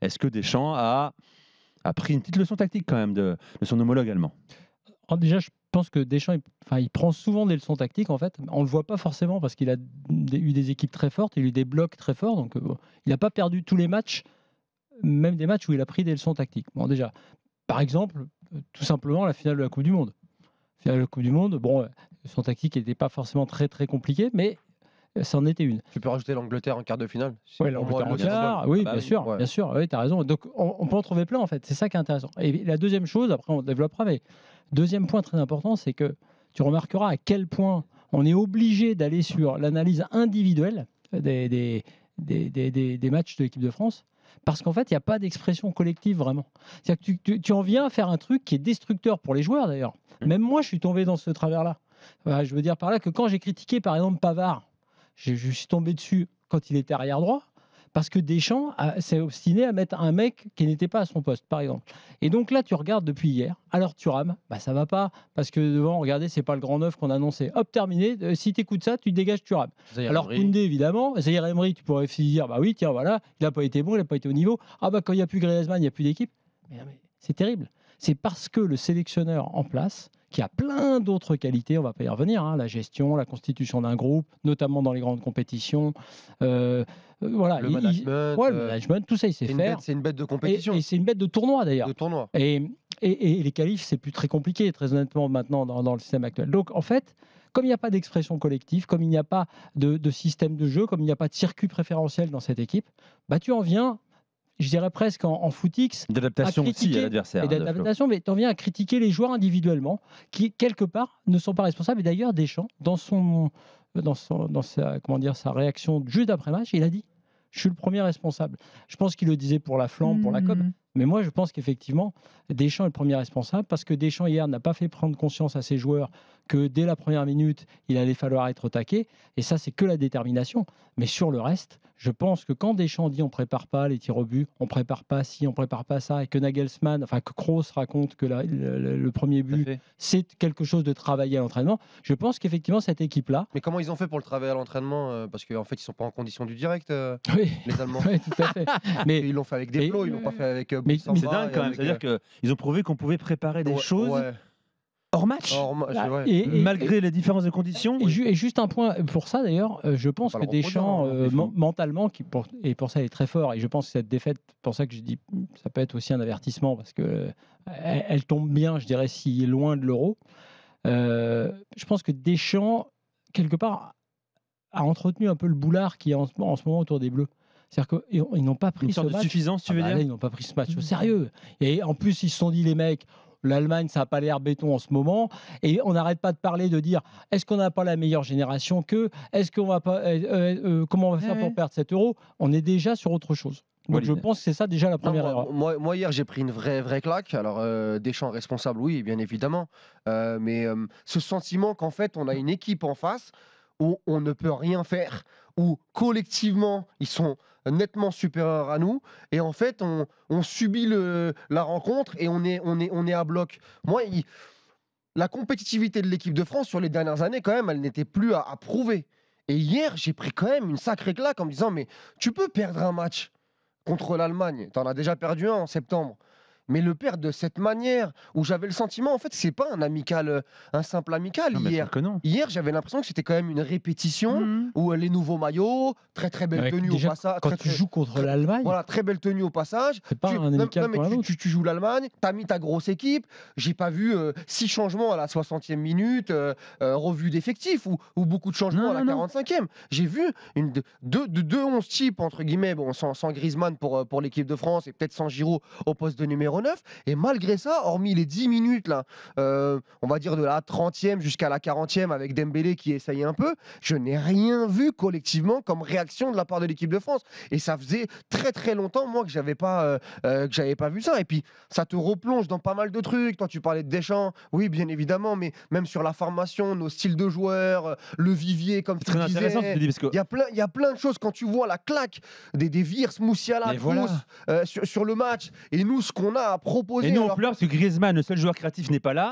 Est-ce que Deschamps a pris une petite leçon tactique quand même de son homologue allemand? Alors déjà, je pense que Deschamps, il prend souvent des leçons tactiques en fait. On ne le voit pas forcément parce qu'il a eu des équipes très fortes, il a eu des blocs très forts. Donc il n'a pas perdu tous les matchs, même des matchs où il a pris des leçons tactiques. Bon, déjà, par exemple, tout simplement la finale de la Coupe du Monde. La finale de la Coupe du Monde, bon, son tactique n'était pas forcément très compliquée, mais c'en était une. Tu peux rajouter l'Angleterre en quart de finale? Oui, l'Angleterre en quart, oui, bien sûr, bien sûr, oui, tu as raison. Donc on peut en trouver plein en fait, c'est ça qui est intéressant. Et la deuxième chose, après on développera, mais deuxième point très important, c'est que tu remarqueras à quel point on est obligé d'aller sur l'analyse individuelle des matchs de l'équipe de France, parce qu'en fait, il n'y a pas d'expression collective vraiment. C'est-à-dire que tu en viens à faire un truc qui est destructeur pour les joueurs d'ailleurs. Même moi, je suis tombé dans ce travers-là. Enfin, je veux dire par là que quand j'ai critiqué par exemple Pavard, je suis tombé dessus quand il était arrière-droit, parce que Deschamps s'est obstiné à mettre un mec qui n'était pas à son poste, par exemple. Et donc là, tu regardes depuis hier, alors tu rames, bah, ça ne va pas, parce que devant, regardez, ce n'est pas le grand neuf qu'on a annoncé. Hop, terminé, si tu écoutes ça, tu te dégages, tu rames. Alors Koundé, évidemment, Emery, tu pourrais dire, bah oui, tiens, voilà, il n'a pas été bon, il n'a pas été au niveau. Ah bah quand il n'y a plus Griezmann, il n'y a plus d'équipe. Mais c'est terrible. C'est parce que le sélectionneur en place, qui a plein d'autres qualités, on va pas y revenir, hein, la gestion, la constitution d'un groupe, notamment dans les grandes compétitions, voilà, le management, ouais, le management, tout ça il sait faire. C'est une bête de compétition. Et c'est une bête de tournoi d'ailleurs. Et les qualifs, c'est plus très compliqué, très honnêtement, maintenant dans le système actuel. Donc en fait, comme il n'y a pas d'expression collective, comme il n'y a pas de système de jeu, comme il n'y a pas de circuit préférentiel dans cette équipe, bah, tu en viens... je dirais presque en footix, d'adaptation aussi à l'adversaire. Mais tu en viens à critiquer les joueurs individuellement, qui, quelque part, ne sont pas responsables. Et d'ailleurs, Deschamps, dans sa réaction juste après match, il a dit « Je suis le premier responsable ». Je pense qu'il le disait pour la flamme, pour la com'. Mais moi, je pense qu'effectivement, Deschamps est le premier responsable, parce que Deschamps, hier, n'a pas fait prendre conscience à ses joueurs que dès la première minute, il allait falloir être au taquet. Et ça, c'est que la détermination. Mais sur le reste, je pense que quand Deschamps dit on ne prépare pas les tirs au but, on ne prépare pas ci, on ne prépare pas ça, et que Nagelsmann, enfin que Kroos raconte que le premier but, c'est quelque chose de travailler à l'entraînement, je pense qu'effectivement, cette équipe-là... Mais comment ils ont fait pour le travailler à l'entraînement? Parce qu'en fait, ils ne sont pas en condition du direct, oui, les Allemands. Oui, tout à fait. Mais ils l'ont fait avec des plots, ils l'ont pas fait avec... c'est dingue quand même, c'est-à-dire qu'ils ont prouvé qu'on pouvait préparer des choses hors match, malgré les différences de conditions. Et juste un point pour ça d'ailleurs, je pense que Deschamps, mentalement, et pour ça il est très fort, et je pense que cette défaite, pour ça que je dis, ça peut être aussi un avertissement, parce qu'elle tombe bien, je dirais, si loin de l'Euro. Je pense que Deschamps, quelque part, a entretenu un peu le boulard qui est en ce moment autour des Bleus. C'est-à-dire qu'ils n'ont pas pris ce match. Suffisance, tu veux dire? Ils n'ont pas pris ce match au sérieux. Et en plus, ils se sont dit, les mecs, l'Allemagne, ça n'a pas l'air béton en ce moment. Et on n'arrête pas de parler, de dire, est-ce qu'on n'a pas la meilleure génération qu'eux? Est-ce qu'on va pas, comment on va faire pour perdre 7 euros? On est déjà sur autre chose. Donc je pense que c'est ça déjà la première erreur. Moi hier j'ai pris une vraie claque. Alors Deschamps responsable, oui, bien évidemment. Mais ce sentiment qu'en fait on a une équipe en face où on ne peut rien faire, où collectivement ils sont nettement supérieurs à nous, et en fait on subit la rencontre et on est à bloc. Moi, la compétitivité de l'équipe de France sur les dernières années quand même, elle n'était plus à prouver. Et hier j'ai pris quand même une sacrée claque en me disant mais tu peux perdre un match contre l'Allemagne, t'en as déjà perdu un en septembre. Mais le perdre de cette manière, où j'avais le sentiment, en fait, c'est pas un simple amical. Non, hier, hier j'avais l'impression que c'était quand même une répétition, où les nouveaux maillots, très belle tenue au passage. Quand tu joues contre l'Allemagne, voilà, très belle tenue au passage. C'est pas un amical. Tu joues l'Allemagne, t'as mis ta grosse équipe. J'ai pas vu 6 changements à la 60e minute, revue d'effectifs ou beaucoup de changements à la 45e. J'ai vu deux 11 types entre guillemets, bon, sans Griezmann pour l'équipe de France et peut-être sans Giroud au poste de numéro 9, et malgré ça, hormis les 10 minutes là, on va dire de la 30e jusqu'à la 40e avec Dembélé qui essayait un peu, je n'ai rien vu collectivement comme réaction de la part de l'équipe de France, et ça faisait très longtemps moi que j'avais pas vu ça. Et puis ça te replonge dans pas mal de trucs. Toi tu parlais de Deschamps, oui bien évidemment, mais même sur la formation, nos styles de joueurs, le vivier, comme tu disais, il y a plein de choses. Quand tu vois la claque des Virs, Moussiala, sur le match, et nous ce qu'on a à proposer. Et nous on pleure parce que Griezmann, le seul joueur créatif, n'est pas là.